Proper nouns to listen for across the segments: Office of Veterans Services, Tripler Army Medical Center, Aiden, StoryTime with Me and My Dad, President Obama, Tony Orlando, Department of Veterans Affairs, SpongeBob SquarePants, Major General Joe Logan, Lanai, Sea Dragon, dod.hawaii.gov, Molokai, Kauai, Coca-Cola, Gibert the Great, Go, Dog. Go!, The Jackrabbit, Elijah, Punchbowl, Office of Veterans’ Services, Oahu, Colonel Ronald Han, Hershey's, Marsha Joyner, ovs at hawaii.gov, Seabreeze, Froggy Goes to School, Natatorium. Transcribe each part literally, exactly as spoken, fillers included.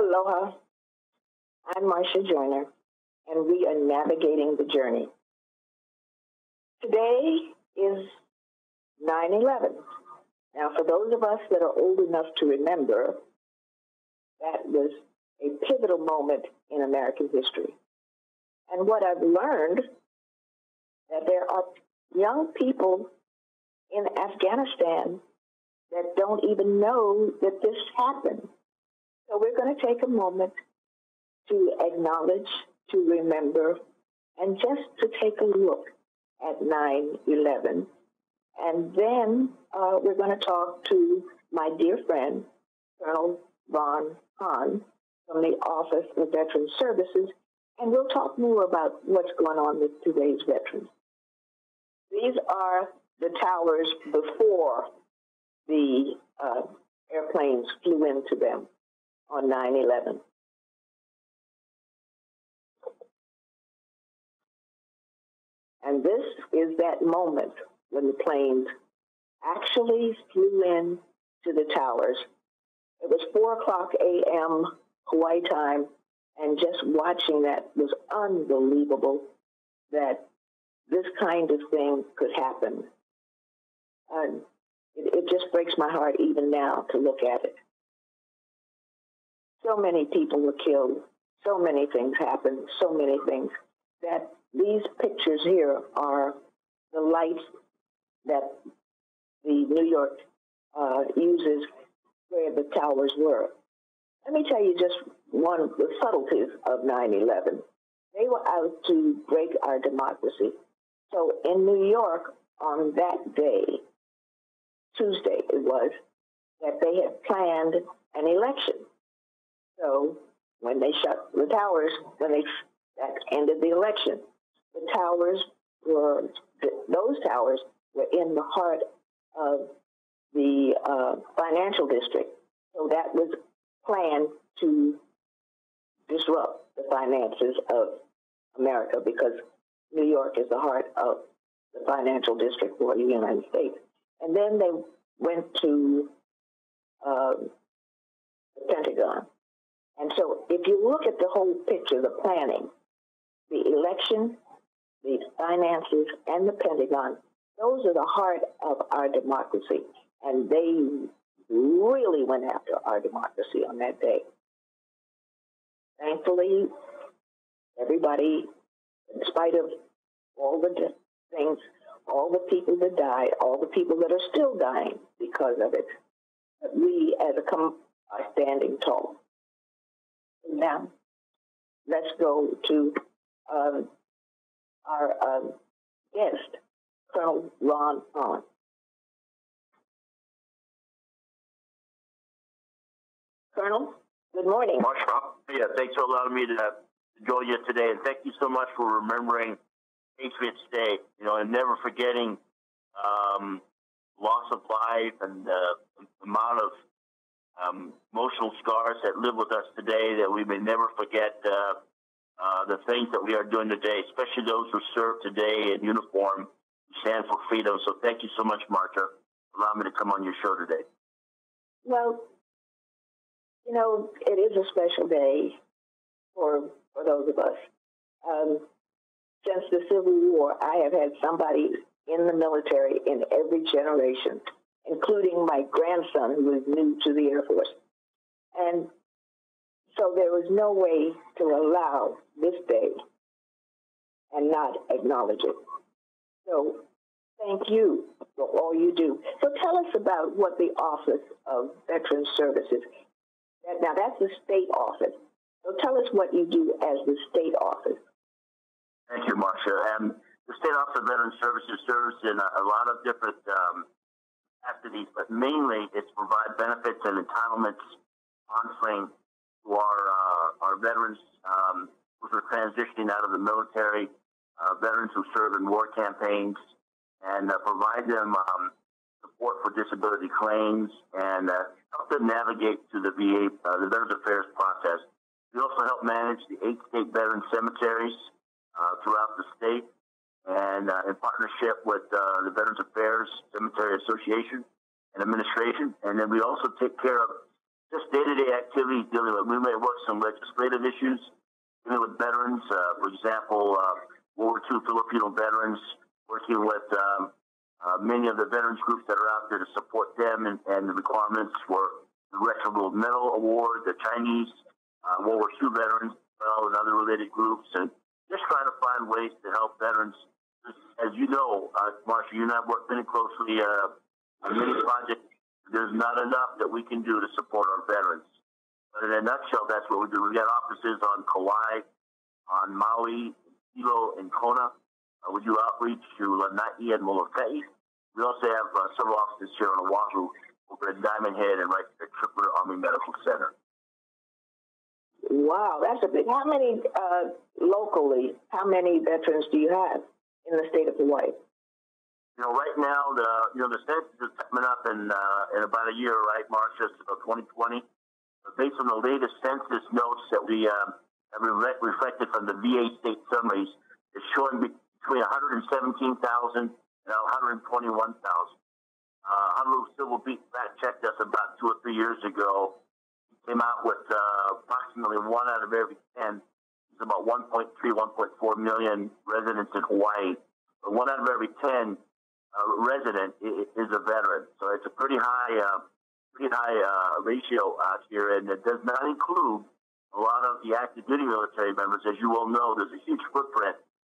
Aloha. I'm Marsha Joyner, and we are navigating the journey. Today is nine eleven. Now, for those of us that are old enough to remember, that was a pivotal moment in American history. And what I've learned, that there are young people in Afghanistan that don't even know that this happened. So we're going to take a moment to acknowledge, to remember, and just to take a look at nine eleven. And then uh, we're going to talk to my dear friend, Colonel Ronald Han, from the Office of Veterans Services, and we'll talk more about what's going on with today's veterans. These are the towers before the uh, airplanes flew into them on nine eleven. And this is that moment when the planes actually flew in to the towers. It was four o'clock a m Hawaii time, and just watching that was unbelievable that this kind of thing could happen. Uh, it, it just breaks my heart even now to look at it. So many people were killed. So many things happened. So many things that these pictures here are the lights that the New York uh, uses where the towers were. Let me tell you just one of the subtleties of nine eleven. They were out to break our democracy. So in New York on that day, Tuesday it was, that they had planned an election. So when they shut the towers, when they that ended the election, the towers were, those towers were in the heart of the uh, financial district. So that was planned to disrupt the finances of America, because New York is the heart of the financial district for the United States. And then they went to um, the Pentagon. And so if you look at the whole picture, the planning, the election, the finances, and the Pentagon, those are the heart of our democracy. And they really went after our democracy on that day. Thankfully, everybody, in spite of all the things, all the people that died, all the people that are still dying because of it, we as a com are standing tall. Now, let's go to um, our um, guest, Colonel Ron Han. Colonel, good morning. Marsha, yeah, thanks for allowing me to join you today, and thank you so much for remembering Patriots Day, you know, and never forgetting um, loss of life and the amount of um, emotional scars that live with us today, that we may never forget uh, uh, the things that we are doing today, especially those who serve today in uniform, who stand for freedom. So thank you so much, Marsha, for allowing me to come on your show today. Well, you know, it is a special day for, for those of us. Um, since the Civil War, I have had somebody in the military in every generation, including my grandson, who was new to the Air Force. And so there was no way to allow this day and not acknowledge it. So thank you for all you do. So tell us about what the Office of Veterans Services. Now, that's the state office. So tell us what you do as the state office. Thank you, Marsha. Um, the State Office of Veterans Services serves in a, a lot of different um, activities, but mainly it's provide benefits and entitlements, counseling to our, uh, our veterans um, who are transitioning out of the military, uh, veterans who serve in war campaigns, and uh, provide them um, support for disability claims and uh, help them navigate through the V A, uh, the Veterans Affairs process. We also help manage the eight state veteran cemeteries uh, throughout the state, and uh, in partnership with uh, the Veterans Affairs Cemetery Association and Administration. And then we also take care of just day-to-day activities dealing with, we may work some legislative issues dealing with veterans. Uh, for example, uh, World War Two Filipino veterans, working with um, uh, many of the veterans groups that are out there to support them, and, and the requirements for the Retro Medal Award, the Chinese, uh, World War Two veterans, well, and other related groups, and just trying to find ways to help veterans. As you know, uh, Marsha, you and I work very closely uh, on many projects. There's not enough that we can do to support our veterans. But in a nutshell, that's what we do. We've got offices on Kauai, on Maui, Hilo, and Kona. Uh, we do outreach to Lanai and Molokai. We also have uh, several offices here on Oahu, over at Diamond Head and right at Tripler Army Medical Center. Wow, that's a big. How many uh, locally? How many veterans do you have in the state of Hawaii? You know, right now, the you know the census is coming up in uh, in about a year, right, Marsha, so twenty twenty. But based on the latest census notes that we um, have re- reflected from the V A state summaries, it's showing between one hundred seventeen thousand and one hundred twenty-one thousand. Uh, Honolulu Civil Beat fact checked us about two or three years ago. It came out with uh, approximately one out of every ten. It's about one point three, one point four million residents in Hawaii. But one out of every ten uh, resident is a veteran. So it's a pretty high, uh, pretty high uh, ratio out here, and it does not include a lot of the active duty military members. As you well know, there's a huge footprint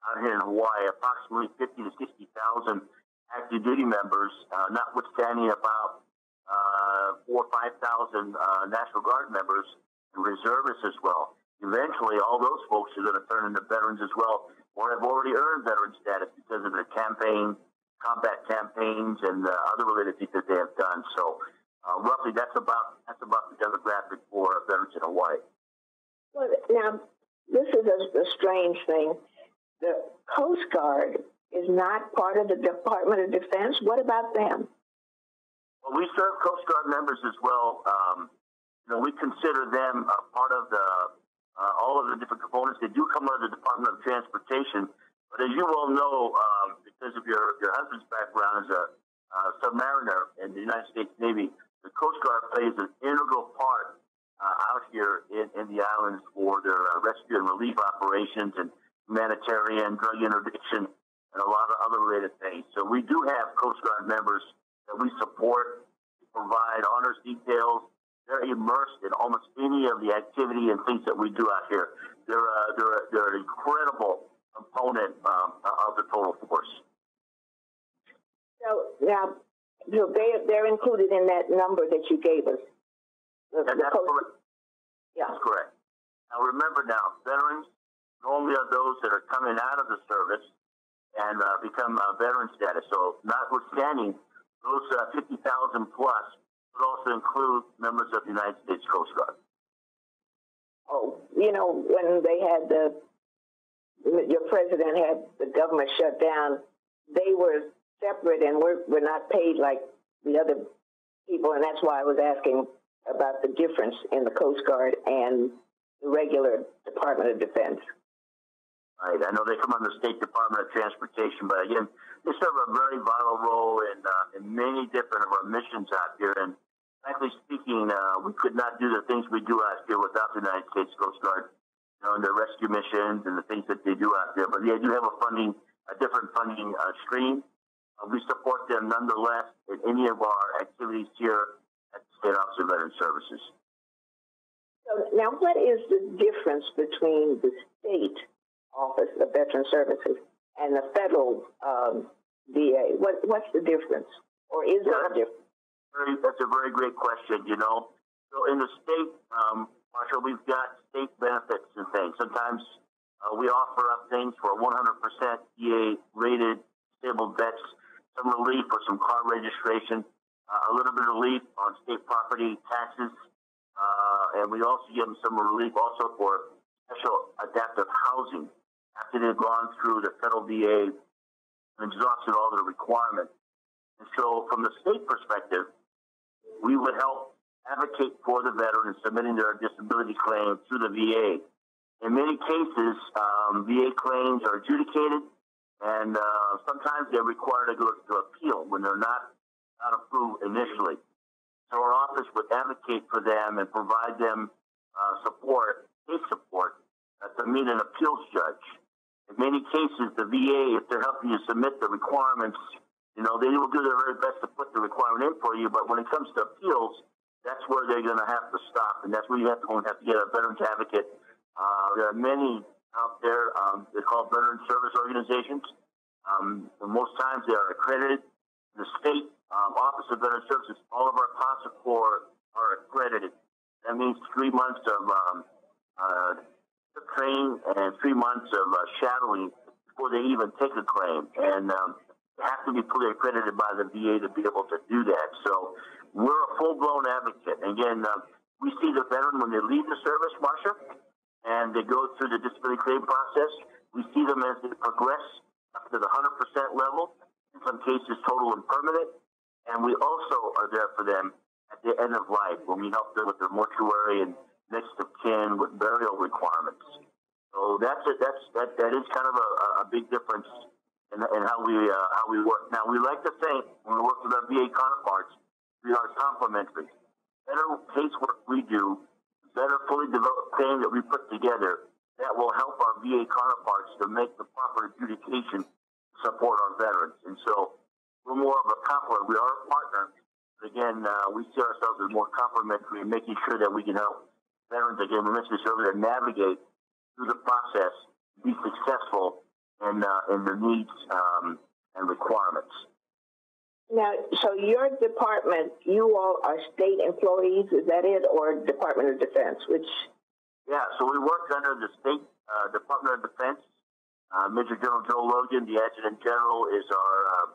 out here in Hawaii, approximately fifty to sixty thousand active duty members, uh, notwithstanding about uh, four or five thousand uh, National Guard members and reservists as well. Eventually, all those folks are going to turn into veterans as well, or have already earned veteran status because of their campaign, combat campaigns, and uh, other related things that they have done. So, uh, roughly, that's about that's about the demographic for veterans in Hawaii. Well, now, this is a, a strange thing. The Coast Guard is not part of the Department of Defense. What about them? Well, we serve Coast Guard members as well. Um, you know, we consider them a part of the Uh, all of the different components. They do come under the Department of Transportation, but as you well know, um, because of your, your husband's background as a uh, submariner in the United States Navy, the Coast Guard plays an integral part uh, out here in, in the islands for their uh, rescue and relief operations and humanitarian, drug interdiction, and a lot of other related things. So we do have Coast Guard members that we support, provide honors details. They're immersed in almost any of the activity and things that we do out here. They're uh, they're they're an incredible component um, of the total force. So now, so they they're included in that number that you gave us. The, and that's post- correct. Yeah, that's correct. Now remember, now veterans normally are those that are coming out of the service and uh, become uh, veteran status. So notwithstanding those uh, fifty thousand plus. It also includes members of the United States Coast Guard. Oh, you know, when they had the, your president had the government shut down, they were separate and were, were not paid like the other people, and that's why I was asking about the difference in the Coast Guard and the regular Department of Defense. Right. I know they come under the State Department of Transportation, but again, they serve a very vital role in, uh, in many different of our missions out here. And frankly speaking, uh, we could not do the things we do out here without the United States Coast Guard, you know, and their rescue missions and the things that they do out there. But they do have a funding, a different funding uh, stream. Uh, we support them nonetheless in any of our activities here at the State Office of Veterans Services. So now, what is the difference between the state Office of Veterans Services and the federal um, V A? What, what's the difference, or is yeah, there a difference? Very, that's a very great question, you know. So in the state, um, Marshall, we've got state benefits and things. Sometimes uh, we offer up things for one hundred percent V A-rated disabled vets, some relief for some car registration, uh, a little bit of relief on state property taxes, uh, and we also give them some relief also for special adaptive housing after they've gone through the federal V A and exhausted all their requirements. And so from the state perspective, we would help advocate for the veteran in submitting their disability claim through the V A. In many cases, um, V A claims are adjudicated, and uh, sometimes they're required to go to appeal when they're not, not approved initially. So our office would advocate for them and provide them uh, support, case support, uh, to meet an appeals judge. In many cases, the V A, if they're helping you submit the requirements, you know, they will do their very best to put the requirement in for you, but when it comes to appeals, that's where they're going to have to stop, and that's where you have to, have to get a veterans advocate. Uh, there are many out there, um, they're called veteran service organizations. Um, most times they are accredited. The state um, Office of Veterans Services, all of our POSA Corps are accredited. That means three months of um, uh, training and three months of uh, shadowing before they even take a claim. And um, they have to be fully accredited by the V A to be able to do that. So we're a full-blown advocate. And again, uh, we see the veteran when they leave the service, Marsha, and they go through the disability claim process. We see them as they progress up to the one hundred percent level, in some cases total and permanent, and we also are there for them at the end of life when we help them with their mortuary and next of kin with burial requirements. So that's a, that's that that is kind of a, a big difference in, in how we uh, how we work. Now we like to think when we work with our V A counterparts, we are complementary. The better casework we do, the better fully developed plan that we put together, that will help our V A counterparts to make the proper adjudication to support our veterans. And so we're more of a complement. We are a partner. But again, uh, we see ourselves as more complementary, making sure that we can help veterans, again, we mentioned this earlier, navigate through the process, be successful in, uh, in their needs um, and requirements. Now, so your department, you all are state employees, is that it, or Department of Defense, which... Yeah, so we work under the State uh, Department of Defense. Uh, Major General Joe Logan, the Adjutant General, is our, uh,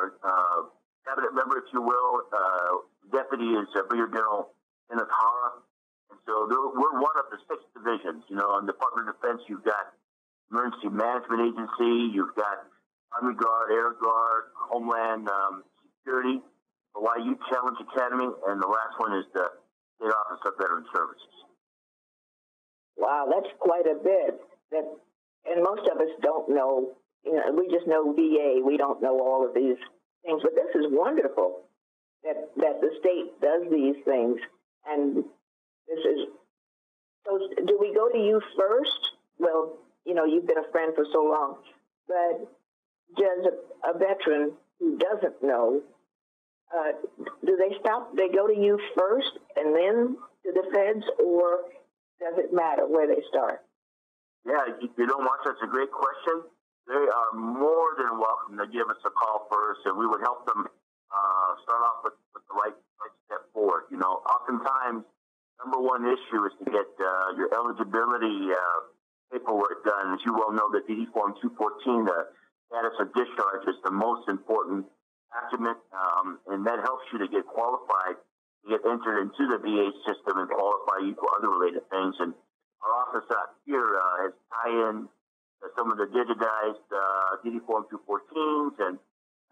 our uh, cabinet member, if you will. Uh, deputy is uh, Brigadier General Natatorium. And so we're one of the six divisions. You know, in the Department of Defense, you've got Emergency Management Agency, you've got Army Guard, Air Guard, Homeland um, Security, Hawaii Youth Challenge Academy, and the last one is the State Office of Veterans Services. Wow, that's quite a bit. That, and most of us don't know. You know, we just know V A. We don't know all of these things. But this is wonderful that that the state does these things. And this is. So, do we go to you first? Well, you know, you've been a friend for so long. But does a, a veteran who doesn't know, uh, do they stop? They go to you first, and then to the feds, or does it matter where they start? Yeah, you, you know, Marsha, that's a great question. They are more than welcome to give us a call first, and we would help them uh, start off with, with the right, right step forward. You know, oftentimes, number one issue is to get uh, your eligibility uh, paperwork done. As you well know, the D D Form two fourteen, the status of discharge, is the most important document, um, and that helps you to get qualified, get entered into the V A system and qualify you for other related things. And our office out here uh, has tie-in to some of the digitized uh, D D Form two fourteens and,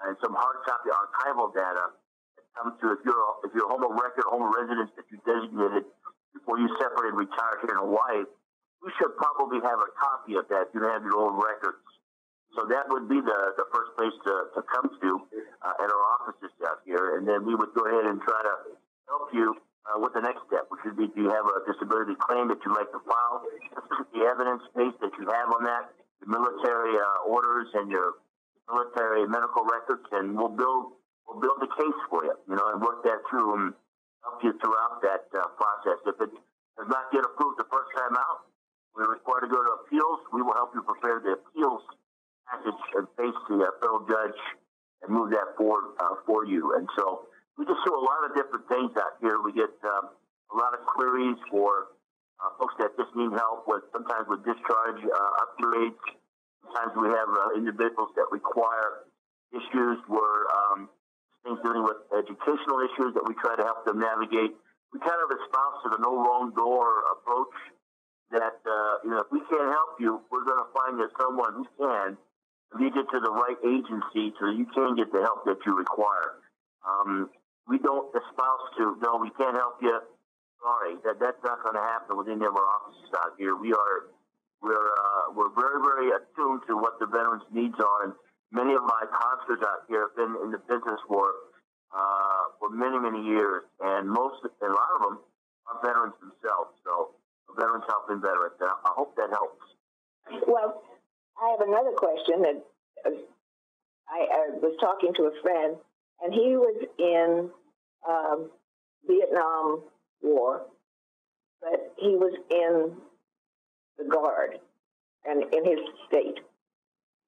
and some hard copy archival data that comes through if you're, if you're home of record, home of residence that you designated before you separated and retired here in Hawaii, you should probably have a copy of that if you don't have your own records. So that would be the, the first place to, to come to uh, at our offices out here. And then we would go ahead and try to help you uh, with the next step, which would be, do you have a disability claim that you'd like to file? The evidence base that you have on that, the military uh, orders and your military medical records, and we'll build we'll build a case for you, you know, and work that through and help you throughout that uh, process. If it does not get approved the first time out, we're required to go to appeals. We will help you prepare the appeals package and face the uh, federal judge and move that forward uh, for you. And so we just do a lot of different things out here. We get um, a lot of queries for uh, folks that just need help with, sometimes with discharge uh, upgrades. Sometimes we have uh, individuals that require issues where um, things dealing with educational issues that we try to help them navigate. We kind of espouse to the no wrong door approach that, uh, you know, if we can't help you, we're going to find that someone who can lead you to the right agency so you can get the help that you require. Um, We don't espouse to, no, we can't help you. Sorry, that that's not going to happen with any of our offices out here. We are, we're, uh, we're very, very attuned to what the veterans' needs are. And many of my counselors out here have been in the business for uh, for many, many years, and most, a lot of them are veterans themselves. So, veterans helping veterans. And I hope that helps. Well, I have another question that I, I was talking to a friend, and he was in um, Vietnam War, but he was in the Guard and in his state.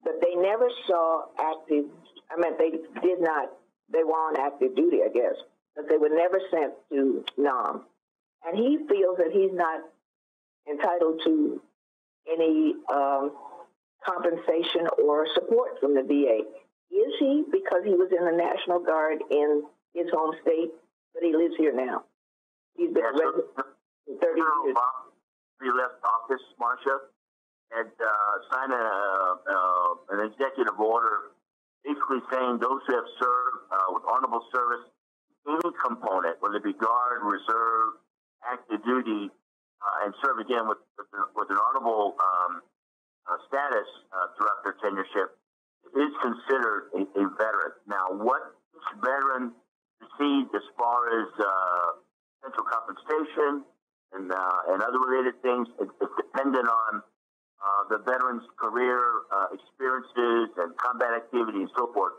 But they never saw active, I mean, they did not, they were on active duty, I guess, but they were never sent to Nam. And he feels that he's not entitled to any um, compensation or support from the V A. Is he, because he was in the National Guard in his home state, but he lives here now? He's been yeah, resident so, for thirty years. He left office, Marsha, and uh, signed a, uh, an executive order basically saying those who have served uh, with honorable service, any component, whether it be Guard, Reserve, active duty, uh, and serve again with, with, with an honorable um, uh, status uh, throughout their tenureship, is considered a, a veteran. Now, what this veteran receives as far as uh, central compensation and uh, and other related things is it, dependent on uh, the veteran's career uh, experiences and combat activity and so forth.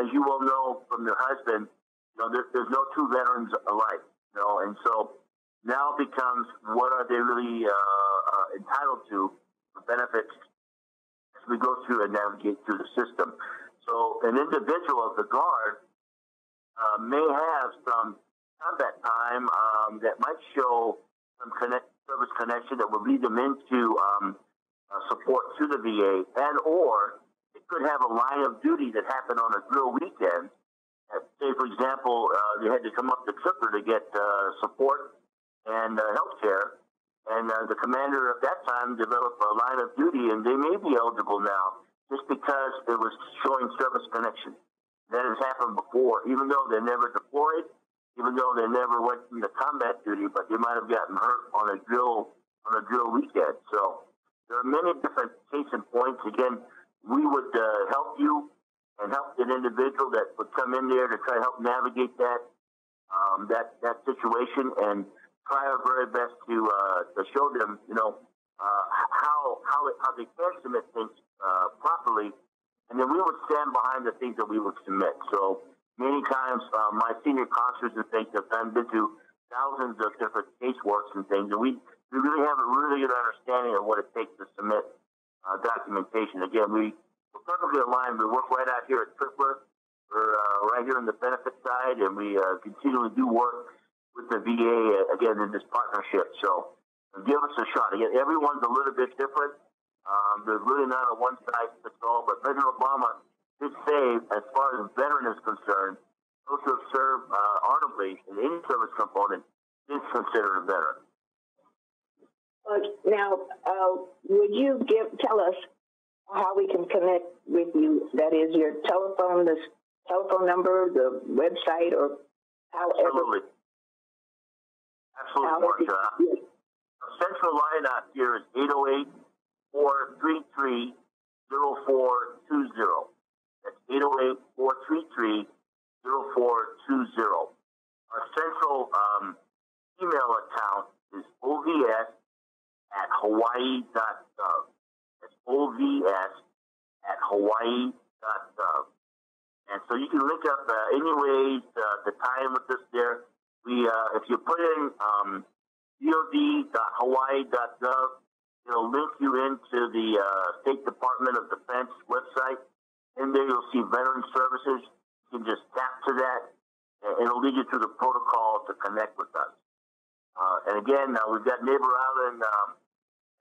As you well know from your husband, you know, there, there's no two veterans alike. You know, and so now becomes what are they really uh, uh, entitled to for benefits as we go through and navigate through the system. So an individual of the Guard uh, may have some combat time um, that might show some connect, service connection that will lead them into um, uh, support through the V A, and or it could have a line of duty that happened on a drill weekend. Uh, say, for example, uh, they had to come up to Tripler to get uh, support and uh, health care, and uh, the commander at that time developed a line of duty, and they may be eligible now just because it was showing service connection. That has happened before, even though they never deployed, even though they never went into combat duty, but they might have gotten hurt on a drill on a drill weekend. So there are many different case and points. Again, we would uh, help you and help an individual that would come in there to try to help navigate that um, that that situation and try our very best to uh, to show them, you know, uh, how how it, how they can submit things uh, properly, and then we would stand behind the things that we would submit. So many times, uh, my senior counselors and things have done been through thousands of different caseworks and things, and we we really have a really good understanding of what it takes to submit uh, documentation. Again, we we're perfectly aligned. We work right out here at Tripler. We're uh, right here on the benefit side, and we uh, continually do work with the V A, again, in this partnership. So give us a shot. Again, everyone's a little bit different. Um, there's really not a one-size-fits-all, but President Obama did say, as far as veteran is concerned, those who have served uh, honorably in any service component is considered a veteran. Uh, now, uh, would you give tell us how we can connect with you? That is, your telephone, this telephone number, the website, or however. Absolutely. Absolutely, Marsha. Yes. Our central line out here is eight oh eight, four three three, oh four two oh. That's eight oh eight, four three three, oh four two oh. Our central um, email account is O V S at hawaii dot gov. That's O V S at hawaii dot gov. And so you can link up uh, any ways uh, the time with us there. We, uh, if you put in um, D O D dot hawaii dot gov, it'll link you into the uh, State Department of Defense website. And there you'll see Veterans Services. You can just tap to that. It'll lead you to the protocol to connect with us. Uh, and again, uh, we've got Neighbor Island. Um,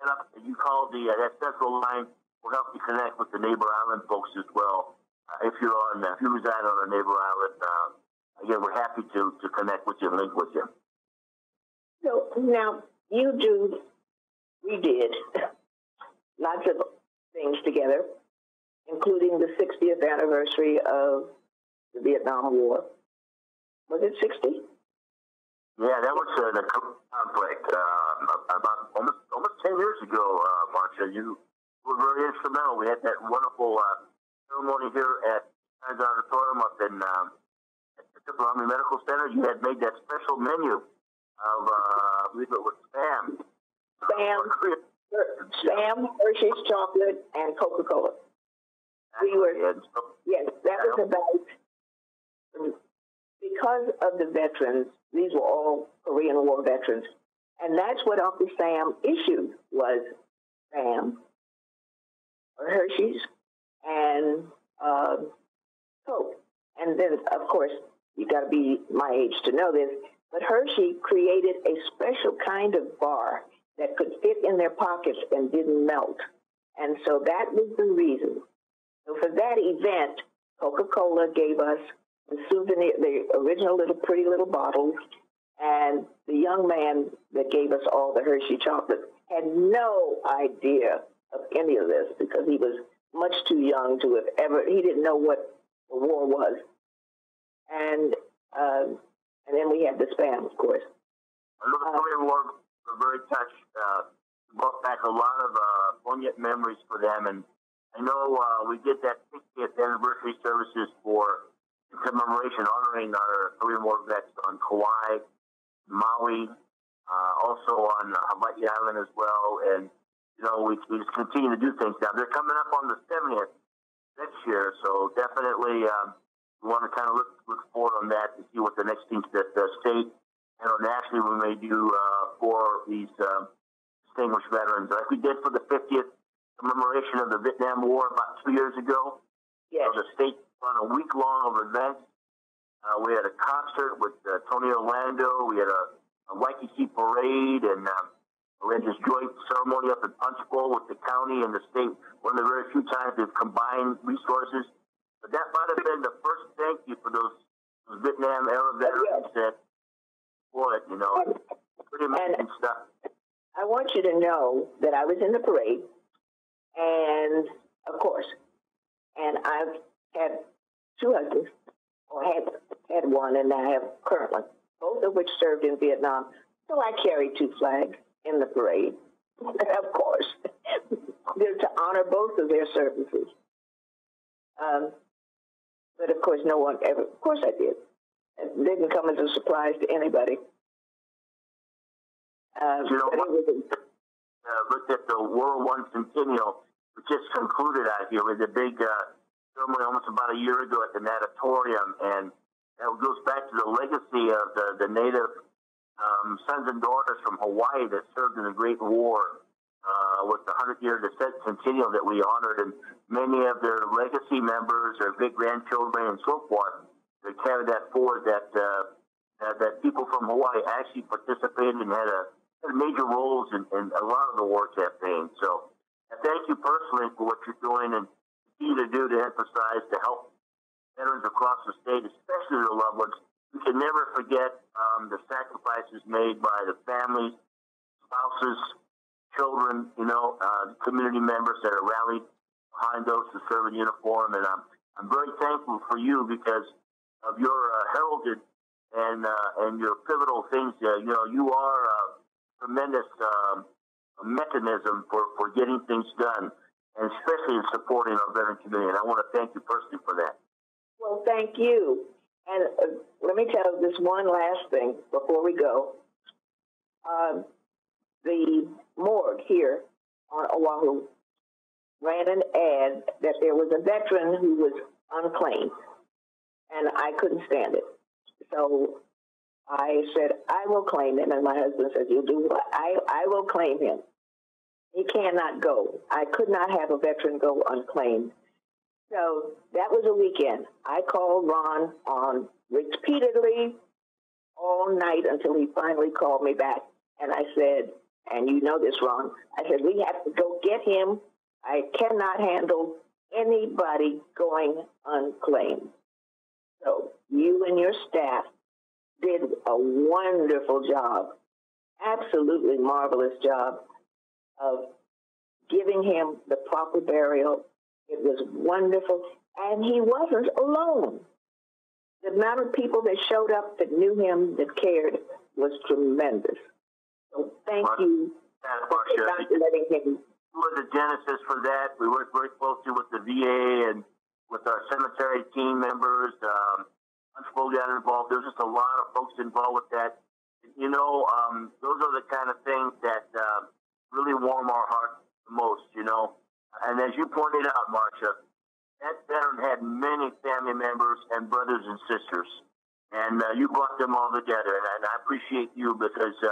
and up, you call the uh, that central line. We'll help you connect with the Neighbor Island folks as well. Uh, if you're on, uh, if you reside on a Neighbor Island. Uh, Again, we're happy to, to connect with you and link with you. So now you do, we did lots of things together, including the sixtieth anniversary of the Vietnam War. Was it sixty? Yeah, that was uh, the conflict uh, about almost, almost ten years ago, uh, Marsha. You were very instrumental. We had that wonderful uh, ceremony here at Natatorium up in Um, Tripler Army Medical Center, you had made that special menu of, uh, I believe it was Spam. Spam, Spam, Hershey's chocolate, and Coca-Cola. We were, yes, that was about, because of the veterans, these were all Korean War veterans, and that's what Uncle Sam issued, was Spam, or Hershey's, and uh, Coke. And then, of course, you got to be my age to know this, but Hershey created a special kind of bar that could fit in their pockets and didn't melt. And so that was the reason. So for that event, Coca-Cola gave us the souvenir, the original little pretty little bottles, and the young man that gave us all the Hershey chocolate had no idea of any of this because he was much too young to have ever, he didn't know what the war was. And uh, and then we had the Spam, of course. I know the Korean War was very touched. Uh, brought back a lot of uh, poignant memories for them. And I know uh, we did that sixtieth anniversary services for commemoration, honoring our Korean War vets on Kauai, Maui, uh, also on Hawaii Island as well. And, you know, we, we just continue to do things. Now, they're coming up on the seventieth. Next year, so definitely um, we want to kind of look look forward on that to see what the next things that the state and nationally we may do uh, for these uh, distinguished veterans, like we did for the fiftieth commemoration of the Vietnam War about two years ago. Yes. So the state run a week long of events. Uh, we had a concert with uh, Tony Orlando. We had a, a Waikiki parade and. Um, We had this joint ceremony up at Punchbowl with the county and the state, one of the very few times they've combined resources. But that might have been the first thank you for those, those Vietnam-era veterans that for it, you know. And, pretty amazing stuff. I want you to know that I was in the parade, and, of course, and I've had two husbands, or had, had one, and I have currently, both of which served in Vietnam. So I carry two flags in the parade, of course. They're to honor both of their services. Um, but, of course, no one ever, of course I did. It didn't come as a surprise to anybody. Uh, you know, but was a, uh, looked at the World War One Centennial, which just concluded out here with a big uh, ceremony almost about a year ago at the Natatorium, and that goes back to the legacy of the, the Native Um, sons and daughters from Hawaii that served in the Great War uh, with the hundred-year centennial that we honored, and many of their legacy members, their great-grandchildren, and so forth, that carried that forward. That uh, that, that people from Hawaii actually participated and had, a, had major roles in, in a lot of the war campaign. So, I thank you personally for what you're doing and continue to do to emphasize to help veterans across the state, especially their loved ones. We can never forget um, the sacrifices made by the families, spouses, children, you know, uh, community members that are rallied behind those who serve in uniform. And I'm, I'm very thankful for you because of your uh, heralded and uh, and your pivotal things. Uh, you know, you are a tremendous um, mechanism for, for getting things done, and especially in supporting our veteran community. And I want to thank you personally for that. Well, thank you. And uh, let me tell you this one last thing before we go. Uh, the morgue here on Oahu ran an ad that there was a veteran who was unclaimed, and I couldn't stand it. So I said, I will claim him, and my husband said, you'll do what? I, I will claim him. He cannot go. I could not have a veteran go unclaimed. So that was a weekend. I called Ron on repeatedly all night until he finally called me back. And I said, and you know this, Ron, I said, we have to go get him. I cannot handle anybody going unclaimed. So you and your staff did a wonderful job, absolutely marvelous job of giving him the proper burial. It was wonderful, and he wasn't alone. The amount of people that showed up that knew him, that cared, was tremendous. So thank well, you for letting him. We were the genesis for that. We worked very closely with the V A and with our cemetery team members, um, Punchbowl got involved. There's just a lot of folks involved with that. You know, um, those are the kind of things that uh, really warm our hearts the most, you know. And as you pointed out, Marsha, that veteran had many family members and brothers and sisters. And uh, you brought them all together. And, and I appreciate you because uh,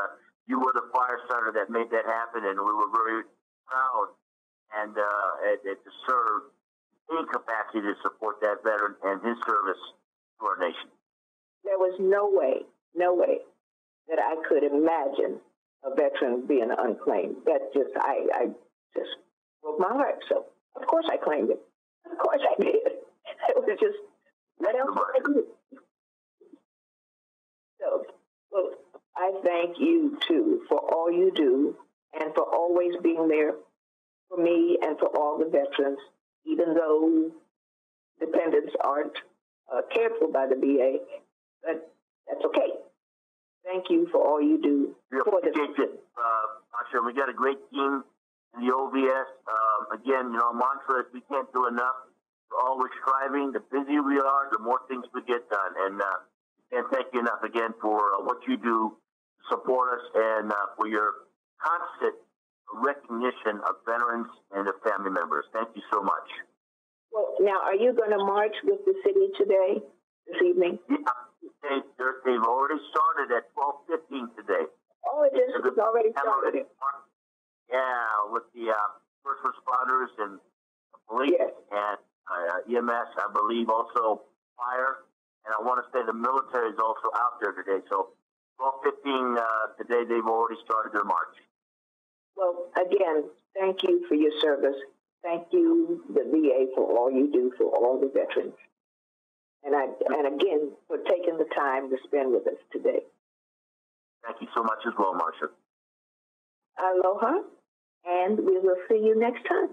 you were the fire starter that made that happen. And we were very proud and uh, at, at to serve in capacity to support that veteran and his service to our nation. There was no way, no way that I could imagine a veteran being unclaimed. That just, I, I just broke my heart. So, of course I claimed it. Of course I did. It was just, what else did I do? So, well, I thank you, too, for all you do and for always being there for me and for all the veterans, even though dependents aren't uh, cared for by the V A. But that's okay. Thank you for all you do. We appreciate it, Marsha. We got a great team in the O V S. Um, again, you know, mantra is we can't do enough. We're always striving. The busier we are, the more things we get done. And uh, can't thank you enough again for uh, what you do, support us, and uh, for your constant recognition of veterans and their family members. Thank you so much. Well, now, are you going to march with the city today, this evening? Yeah. They, they've already started at twelve fifteen today. Oh, it is. It's already started. Yeah, with the uh, first responders and the police, yes, and uh, E M S, I believe, also fire. And I want to say the military is also out there today. So twelve fifteen uh, today, they've already started their march. Well, again, thank you for your service. Thank you, the V A, for all you do for all the veterans. And, I, and again, for taking the time to spend with us today. Thank you so much as well, Marsha. Aloha, and we will see you next time.